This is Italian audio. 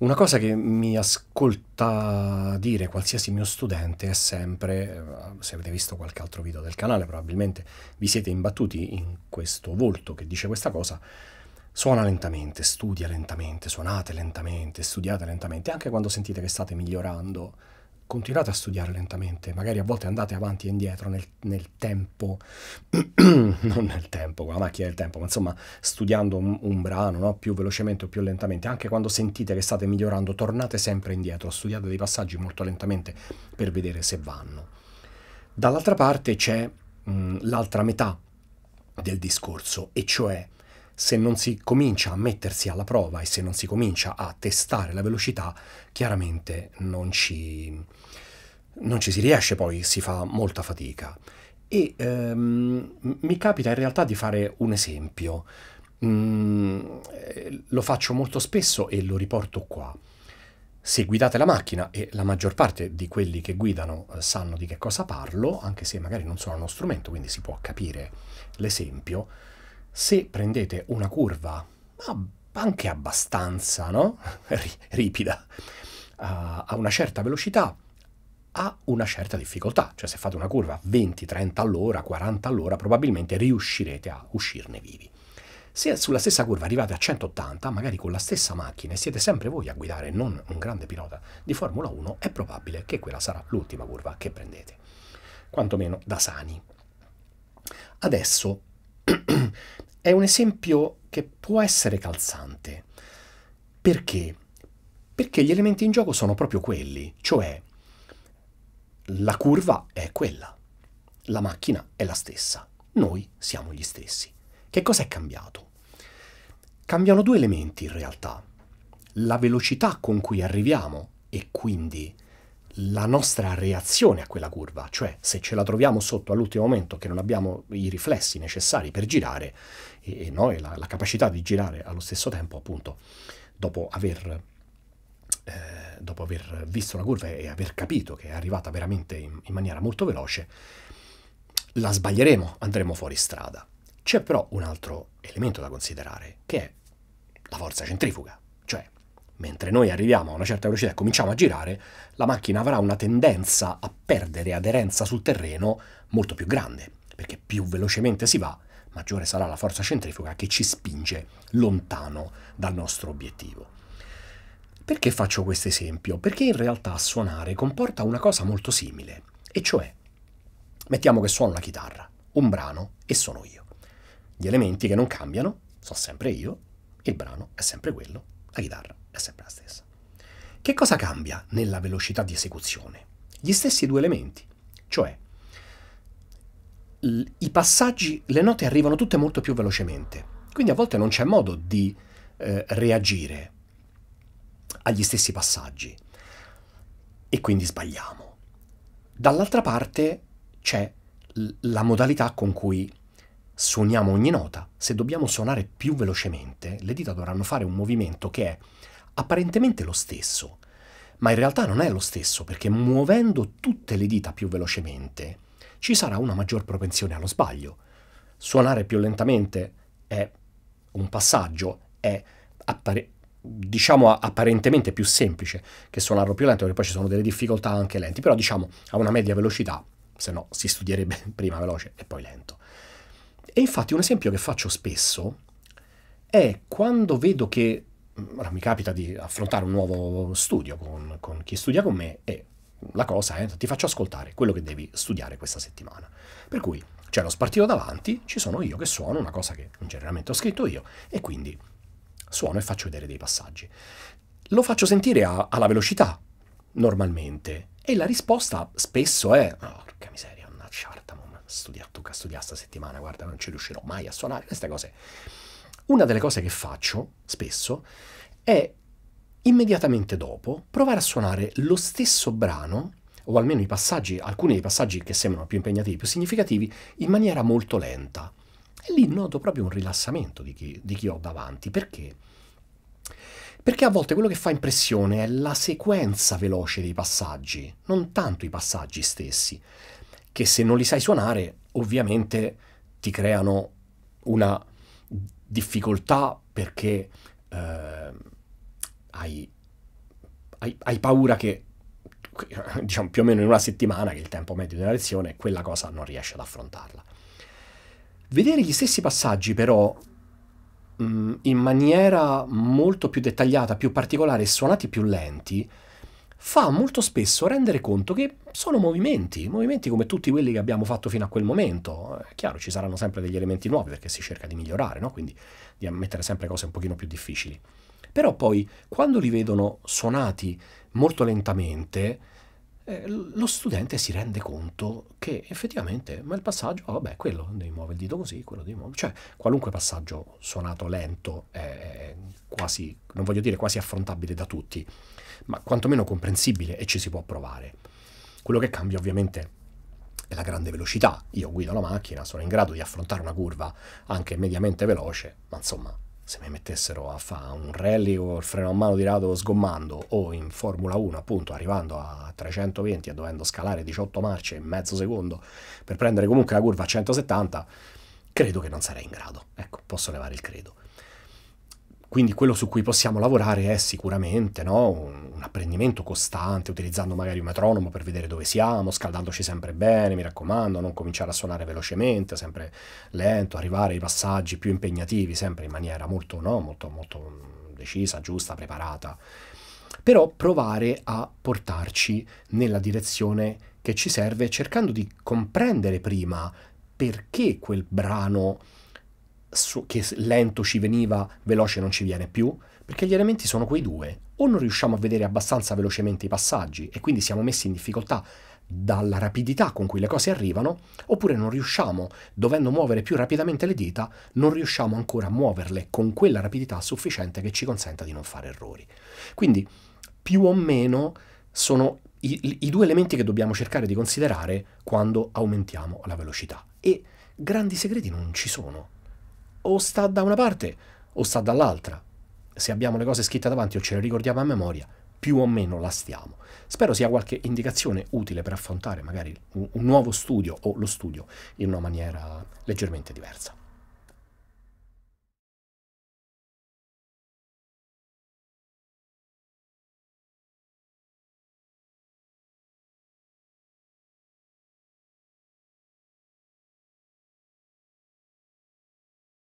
Una cosa che mi ascolta dire qualsiasi mio studente è sempre, se avete visto qualche altro video del canale probabilmente vi siete imbattuti in questo volto che dice questa cosa: suona lentamente, studia lentamente, suonate lentamente, studiate lentamente. Anche quando sentite che state migliorando, continuate a studiare lentamente, magari a volte andate avanti e indietro nel tempo, non nel tempo, con la macchina del tempo, ma insomma studiando un brano, no? Più velocemente o più lentamente. Anche quando sentite che state migliorando, tornate sempre indietro, studiate dei passaggi molto lentamente per vedere se vanno. Dall'altra parte c'è l'altra metà del discorso, e cioè se non si comincia a mettersi alla prova e se non si comincia a testare la velocità, chiaramente non ci si riesce, poi si fa molta fatica. E mi capita in realtà di fare un esempio, lo faccio molto spesso e lo riporto qua. Se guidate la macchina, e la maggior parte di quelli che guidano sanno di che cosa parlo, anche se magari non suonano uno strumento, quindi si può capire l'esempio, se prendete una curva, ma anche abbastanza, no? ripida, a una certa velocità, ha una certa difficoltà. Cioè se fate una curva a 20, 30 all'ora, 40 all'ora, probabilmente riuscirete a uscirne vivi. Se sulla stessa curva arrivate a 180, magari con la stessa macchina, e siete sempre voi a guidare, non un grande pilota di Formula 1, è probabile che quella sarà l'ultima curva che prendete. Quantomeno da sani. Adesso è un esempio che può essere calzante. Perché? Perché gli elementi in gioco sono proprio quelli, cioè la curva è quella, la macchina è la stessa, noi siamo gli stessi. Che cosa è cambiato? Cambiano due elementi in realtà: la velocità con cui arriviamo e quindi la nostra reazione a quella curva, cioè se ce la troviamo sotto all'ultimo momento che non abbiamo i riflessi necessari per girare, e noi la capacità di girare allo stesso tempo, appunto, dopo aver visto la curva e aver capito che è arrivata veramente in maniera molto veloce, la sbaglieremo, andremo fuori strada. C'è però un altro elemento da considerare, che è la forza centrifuga, cioè mentre noi arriviamo a una certa velocità e cominciamo a girare, la macchina avrà una tendenza a perdere aderenza sul terreno molto più grande, perché più velocemente si va, maggiore sarà la forza centrifuga che ci spinge lontano dal nostro obiettivo. Perché faccio questo esempio? Perché in realtà suonare comporta una cosa molto simile, e cioè, mettiamo che suono la chitarra, un brano, e sono io. Gli elementi che non cambiano sono sempre io, il brano è sempre quello, la chitarra è sempre la stessa. Che cosa cambia nella velocità di esecuzione? Gli stessi due elementi, cioè i passaggi, le note arrivano tutte molto più velocemente, quindi a volte non c'è modo di reagire agli stessi passaggi e quindi sbagliamo. Dall'altra parte c'è la modalità con cui suoniamo ogni nota. Se dobbiamo suonare più velocemente, le dita dovranno fare un movimento che è apparentemente lo stesso, ma in realtà non è lo stesso, perché muovendo tutte le dita più velocemente ci sarà una maggior propensione allo sbaglio. Suonare più lentamente è un passaggio, è diciamo apparentemente più semplice che suonarlo più lento, perché poi ci sono delle difficoltà anche lenti, però diciamo a una media velocità, se no si studierebbe prima veloce e poi lento. E infatti un esempio che faccio spesso è quando vedo che, ora mi capita di affrontare un nuovo studio con chi studia con me, e la cosa è: ti faccio ascoltare quello che devi studiare questa settimana. Per cui c'è lo spartito davanti, ci sono io che suono una cosa che generalmente ho scritto io, e quindi suono e faccio vedere dei passaggi. Lo faccio sentire alla velocità normalmente, e la risposta spesso è: oh, porca miseria, una ciarta, tocca studiare sta settimana, guarda, non ci riuscirò mai a suonare queste cose. Una delle cose che faccio spesso è immediatamente dopo provare a suonare lo stesso brano, o almeno i passaggi, alcuni dei passaggi che sembrano più impegnativi, più significativi, in maniera molto lenta. E lì noto proprio un rilassamento di chi ho davanti. Perché? Perché a volte quello che fa impressione è la sequenza veloce dei passaggi, non tanto i passaggi stessi, che se non li sai suonare ovviamente ti creano una difficoltà, perché hai hai paura che, diciamo, più o meno in una settimana, che è il tempo medio di una lezione, quella cosa non riesci ad affrontarla. Vedere gli stessi passaggi però in maniera molto più dettagliata, più particolare e suonati più lenti, fa molto spesso rendere conto che sono movimenti come tutti quelli che abbiamo fatto fino a quel momento. È chiaro, ci saranno sempre degli elementi nuovi perché si cerca di migliorare, no? Quindi di mettere sempre cose un pochino più difficili. Però poi, quando li vedono suonati molto lentamente, lo studente si rende conto che effettivamente, ma il passaggio, oh vabbè, quello devi muovere il dito così, quello devi muovere... Cioè, qualunque passaggio suonato lento è quasi, non voglio dire quasi affrontabile da tutti, ma quantomeno comprensibile e ci si può provare. Quello che cambia ovviamente è la grande velocità. Io guido la macchina, sono in grado di affrontare una curva anche mediamente veloce, ma insomma, se mi mettessero a fare un rally con il freno a mano tirato sgommando, o in Formula 1 appunto arrivando a 320 e dovendo scalare 18 marce in mezzo secondo per prendere comunque la curva a 170, credo che non sarei in grado. Ecco, posso levare il credo. Quindi quello su cui possiamo lavorare è sicuramente, no, un apprendimento costante, utilizzando magari un metronomo per vedere dove siamo, scaldandoci sempre bene, mi raccomando, non cominciare a suonare velocemente, sempre lento, arrivare ai passaggi più impegnativi, sempre in maniera molto, no, molto decisa, giusta, preparata. Però provare a portarci nella direzione che ci serve, cercando di comprendere prima perché quel brano che lento ci veniva, veloce non ci viene più, perché gli elementi sono quei due: o non riusciamo a vedere abbastanza velocemente i passaggi e quindi siamo messi in difficoltà dalla rapidità con cui le cose arrivano, oppure non riusciamo, dovendo muovere più rapidamente le dita, non riusciamo ancora a muoverle con quella rapidità sufficiente che ci consenta di non fare errori. Quindi più o meno sono i due elementi che dobbiamo cercare di considerare quando aumentiamo la velocità, e grandi segreti non ci sono. O sta da una parte o sta dall'altra. Se abbiamo le cose scritte davanti o ce le ricordiamo a memoria, più o meno la stiamo. Spero sia qualche indicazione utile per affrontare magari un nuovo studio o lo studio in una maniera leggermente diversa.